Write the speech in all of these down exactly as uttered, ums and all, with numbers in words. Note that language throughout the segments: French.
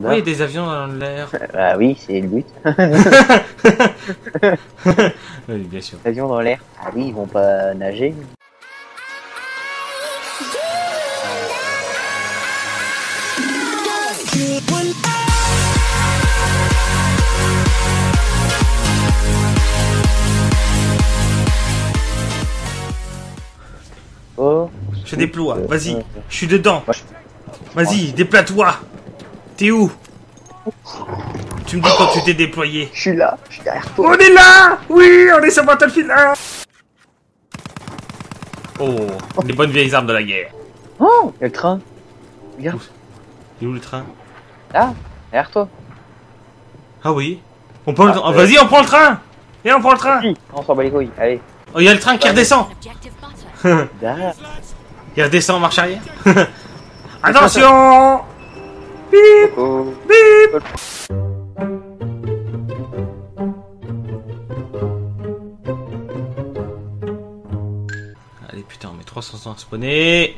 Oui, des avions dans l'air. Bah oui, c'est le but. Oui, bien sûr. Des avions dans l'air. Ah oui, ils vont pas nager. Oh, je déploie, vas-y, je suis dedans. Vas-y, déploie-toi. T'es où? Tu me dis quand tu t'es déployé. Je suis là, je suis derrière toi. On est là. Oui, on est sur Battlefield un. Oh, les bonnes vieilles armes de la guerre. Oh, il y a le train. Regarde. Il est où le train? Là, derrière toi. Ah oui. On prend ah, le train. Euh... Vas-y, on prend le train. Et on prend le train. Oui, on s'en bat les couilles, allez. Oh, il y a le train qui redescend. Il redescend en marche arrière. Attention. Bip, bip. Allez putain, on met trois cents ans à spawner.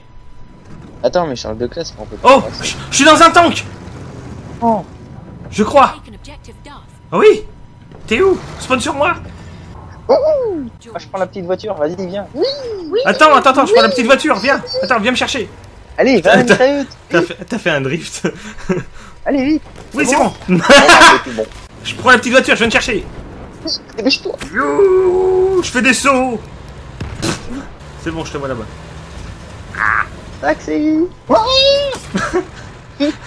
Attends, mais je change de classe, on peut pas. Oh, je suis dans un tank. Oh. Je crois. Ah oui. T'es où? Spawn sur moi. Oh, oh. Ah, je prends la petite voiture, vas-y, viens. Oui, oui, attends, attends, attends, oui, je prends la petite voiture, viens. Attends, viens me chercher. Allez, va, t'as fait, fait un drift. Allez, vite. Oui, c'est bon. Bon. Bon. Je prends la petite voiture, je viens te chercher. Dépêche-toi. Je fais des sauts. C'est bon, je te vois là-bas. Ah, taxi.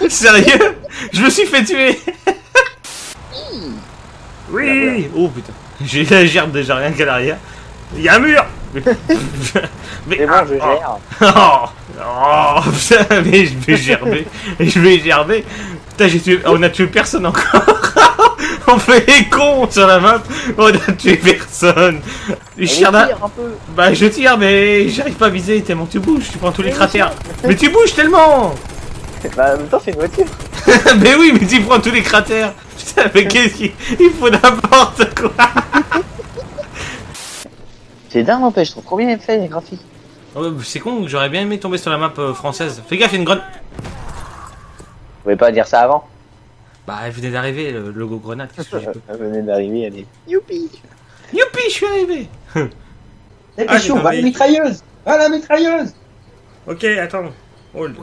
Sérieux? Je me suis fait tuer. Oui. Oh putain. J'ai la gerbe déjà, rien qu'à l'arrière. Il y a un mur. Mais, mais bon, ah, je gère. Oh, oh putain, mais je vais gerber. Je vais gerber. Putain, j'ai tué. On a tué personne encore. On fait les cons sur la map. On a tué personne. Je tire un peu. Bah, je tire, mais j'arrive pas à viser tellement tu bouges. Tu prends tous les cratères. Mais tu bouges tellement. Bah, en même temps, c'est une voiture. Mais oui, mais tu prends tous les cratères. Putain, mais qu'est-ce qu'il il faut n'importe quoi. C'est dingue, n'empêche, je trouve trop bien les faits, les graphiques. Oh, c'est con, j'aurais bien aimé tomber sur la map française. Fais gaffe, il y a une grenade. Vous pouvez pas dire ça avant? Bah, elle venait d'arriver, le logo grenade. Qu'est-ce que j'ai fait? Elle venait d'arriver, elle est. Youpi! Youpi, je suis arrivé! Ah, chaud, va à la mitrailleuse! Va à la mitrailleuse! Ok, attends. Hold.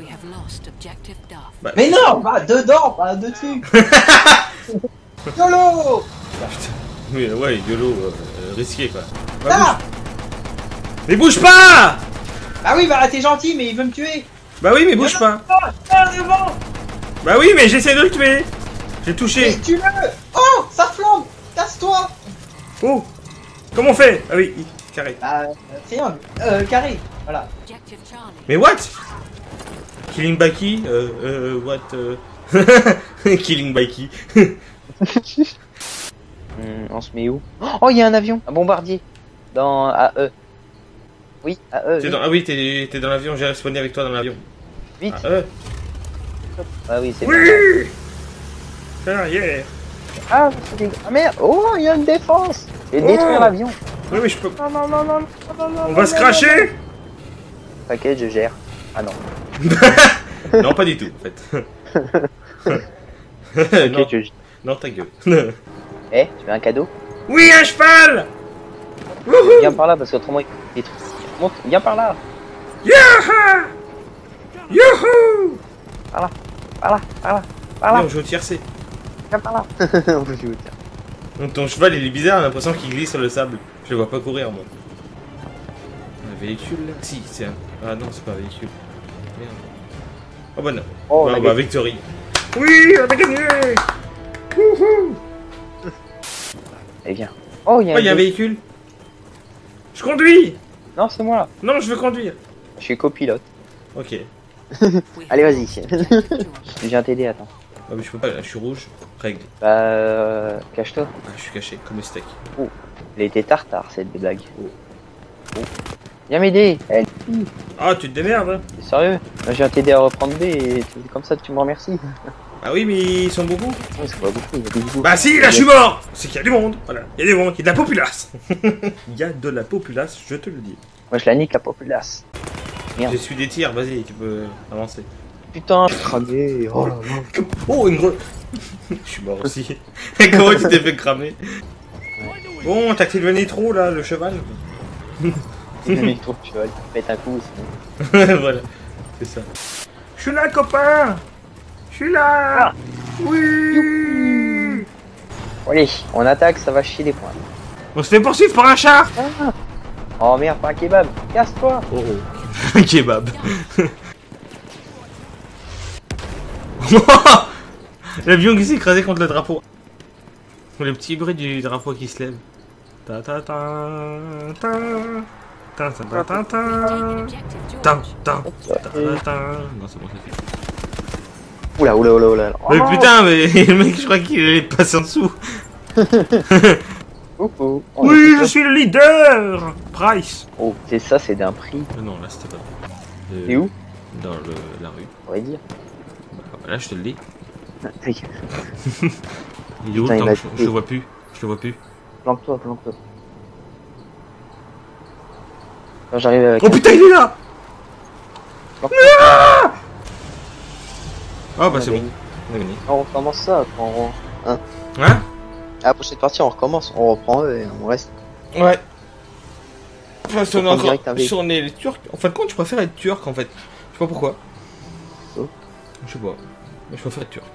Bah, mais non, pas dedans, pas dessus. YOLO. Putain, mais ouais, YOLO, euh, risqué quoi. Bah, ah bouge. Mais bouge pas. Bah oui, bah t'es gentil, mais il veut me tuer. Bah oui, mais bouge non, pas. Non, non, non, devant. Bah oui, mais j'essaie de le tuer. J'ai touché. Mais tue-le. Oh, ça flambe. Casse-toi. Oh, comment on fait? Ah oui, carré. Bah, triangle, euh, carré, voilà. Mais what? Killing by key, euh, euh, what, euh... Killing by key. hmm, on se met où? Oh, il y a un avion, un bombardier. Dans A E. Oui, A E. Oui. Dans... Ah oui, t'es dans l'avion, j'ai respawné avec toi dans l'avion. Vite. A E. Ah oui, c'est oui bon. Ah, yeah. Ah, ah merde. Oh, il y a une défense. Et oh détruire l'avion. Oui, mais je peux... Non, non, non, non, non, non, on va se cracher. T'inquiète, je gère. Ah non. Non, pas du tout, en fait. Non. Tu... non, ta gueule. Eh, hey, tu veux un cadeau? Oui, un cheval. Viens par là, parce qu'autrement, il est trop... Viens par là. Yaha. Youhou. Par là, par là, par là, par là. Non, on joue au tiercé. Viens par là. On peut jouer au tiercé. Donc, ton cheval, il est bizarre, on a l'impression qu'il glisse sur le sable. Je le vois pas courir, moi. Un véhicule, là? Si, c'est un... Ah non, c'est pas un véhicule. Merde. Oh bah non. Oh, bah, bah victory. Oui, on a gagné. Wouhou. Allez, viens. Oh, il y a, oh, un, y a un véhicule. Je conduis. Non, c'est moi. Non, je veux conduire. Je suis copilote. Ok. Allez, vas-y. Je viens t'aider, attends. Ah, mais je peux pas, là, je suis rouge. Règle. Bah, euh, cache-toi. Ah, je suis caché, comme le steak. Oh, elle était tartare, cette blague. Oh. Oh. Viens m'aider. Elle... Ah, tu te démerdes hein. Sérieux? Moi, je viens t'aider à reprendre B et comme ça tu me remercies. Ah oui, mais ils sont beaucoup. Non, ils sont pas beaucoup, il y a beaucoup. Bah si, là je suis mort. C'est qu'il y a du monde, voilà. Il y a du monde, il y a de la populace. Il y a de la populace, je te le dis. Moi je la nique la populace. Merde. Je suis des tirs, vas-y, tu peux avancer. Putain, je suis cramé. Oh là là. Oh, une re... Je suis mort aussi. Comment tu t'es fait cramer? Bon, t'as activé le nitro là, le cheval. Le nitro, le cheval, pète un coup sinon. Voilà, c'est ça. Je suis là, copain. Je suis là. Oui. Allez, on attaque, ça va chier des points. On se fait poursuivre par un char. Ah. Oh merde, pas un kebab. Casse-toi. Oh, oh. Kebab. L'avion qui s'est écrasé contre le drapeau. Le petit bruit du drapeau qui se lève. Ta ta ta ta ta ta ta ta ta ta ta ta. Non, c'est bon, je l'ai fait. Oula, oula, oula, oula. Mais putain, mais le mec, je crois qu'il est passé en dessous. Oui, je suis le leader. Price. Oh, c'est ça, c'est d'un prix. Non, là, c'était pas. Et où? Dans la rue. On va dire. Là, je te le dis. Oui. Il est où? Je le vois plus. Je le vois plus. Planque-toi, planque-toi. Quand j'arrive avec... Oh putain, il est là! Ah oh, bah c'est bon. On a gagné. On recommence ça, après on reprend. Hein? Hein? À la prochaine partie, on recommence, on reprend eux et on reste. Ouais. Enfin, si on est encore sur les Turcs. En fin de compte, je préfère être turc en fait. Je sais pas pourquoi. Je sais pas. Mais je préfère être turc.